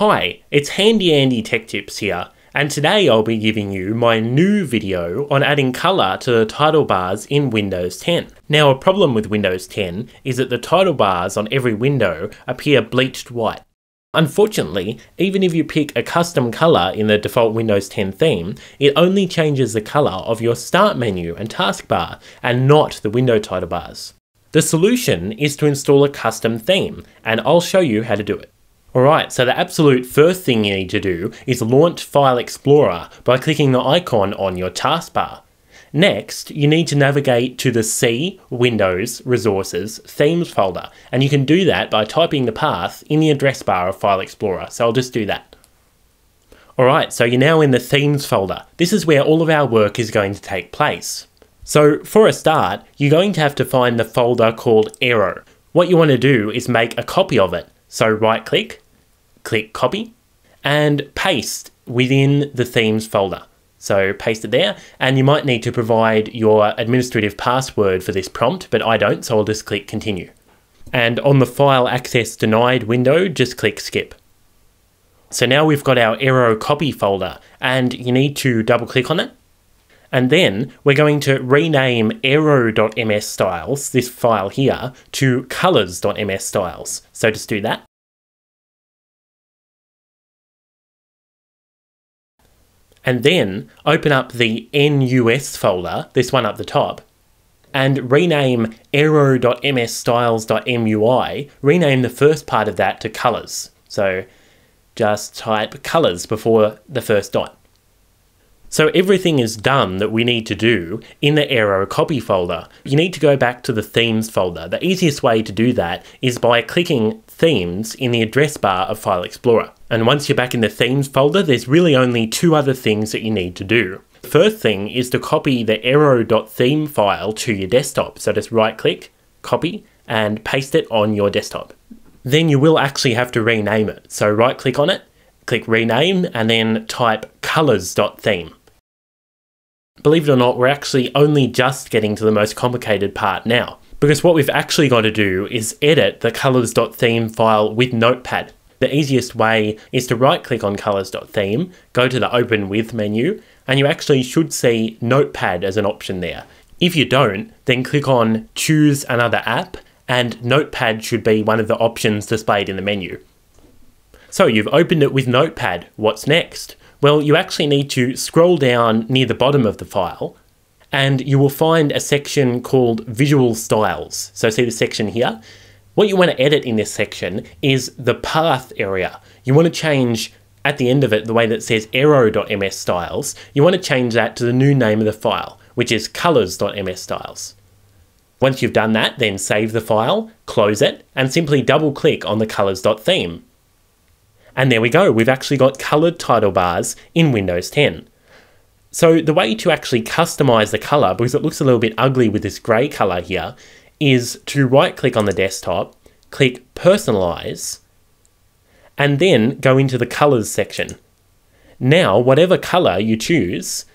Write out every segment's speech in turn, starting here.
Hi, it's HandyAndy Tech Tips here, and today I'll be giving you my new video on adding colour to the title bars in Windows 10. Now, a problem with Windows 10 is that the title bars on every window appear bleached white. Unfortunately, even if you pick a custom colour in the default Windows 10 theme, it only changes the colour of your start menu and taskbar, and not the window title bars. The solution is to install a custom theme, and I'll show you how to do it. Alright, so the absolute first thing you need to do is launch File Explorer by clicking the icon on your taskbar. Next, you need to navigate to the C, Windows, Resources, Themes folder, and you can do that by typing the path in the address bar of File Explorer, so I'll just do that. Alright, so you're now in the Themes folder. This is where all of our work is going to take place. So, for a start, you're going to have to find the folder called Aero. What you want to do is make a copy of it. So right click, click copy, and paste within the themes folder. So paste it there, and you might need to provide your administrative password for this prompt, but I don't, so I'll just click continue. And on the file access denied window, just click skip. So now we've got our Aero copy folder, and you need to double click on it. And then we're going to rename aero.ms styles, this file here, to colors.ms styles. So just do that. And then open up the NUS folder, this one up the top, and rename aero.ms styles.mui, rename the first part of that to colors. So just type colors before the first dot. So everything is done that we need to do in the Aero copy folder. You need to go back to the themes folder. The easiest way to do that is by clicking themes in the address bar of File Explorer. And once you're back in the themes folder, there's really only two other things that you need to do. The first thing is to copy the aero.theme file to your desktop. So just right click, copy, and paste it on your desktop. Then you will actually have to rename it. So right click on it, click rename, and then type colors.theme. Believe it or not, we're actually only just getting to the most complicated part now, because what we've actually got to do is edit the colors.theme file with Notepad. The easiest way is to right-click on colors.theme, go to the Open With menu, and you actually should see Notepad as an option there. If you don't, then click on Choose Another App, and Notepad should be one of the options displayed in the menu. So you've opened it with Notepad. What's next? Well, you actually need to scroll down near the bottom of the file, and you will find a section called Visual Styles. So see the section here? What you want to edit in this section is the path area. You want to change, at the end of it, the way that says aero.ms styles, you want to change that to the new name of the file, which is colors.ms styles. Once you've done that, then save the file, close it, and simply double click on the colors.theme. And there we go, we've actually got coloured title bars in Windows 10. So the way to actually customise the colour, because it looks a little bit ugly with this grey colour here, is to right click on the desktop, click Personalise, and then go into the Colours section. Now, whatever colour you choose,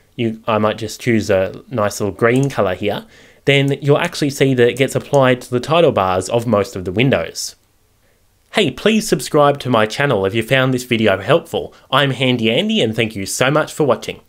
I might just choose a nice little green colour here, then you'll actually see that it gets applied to the title bars of most of the windows. Hey, please subscribe to my channel if you found this video helpful. I'm HandyAndy, and thank you so much for watching.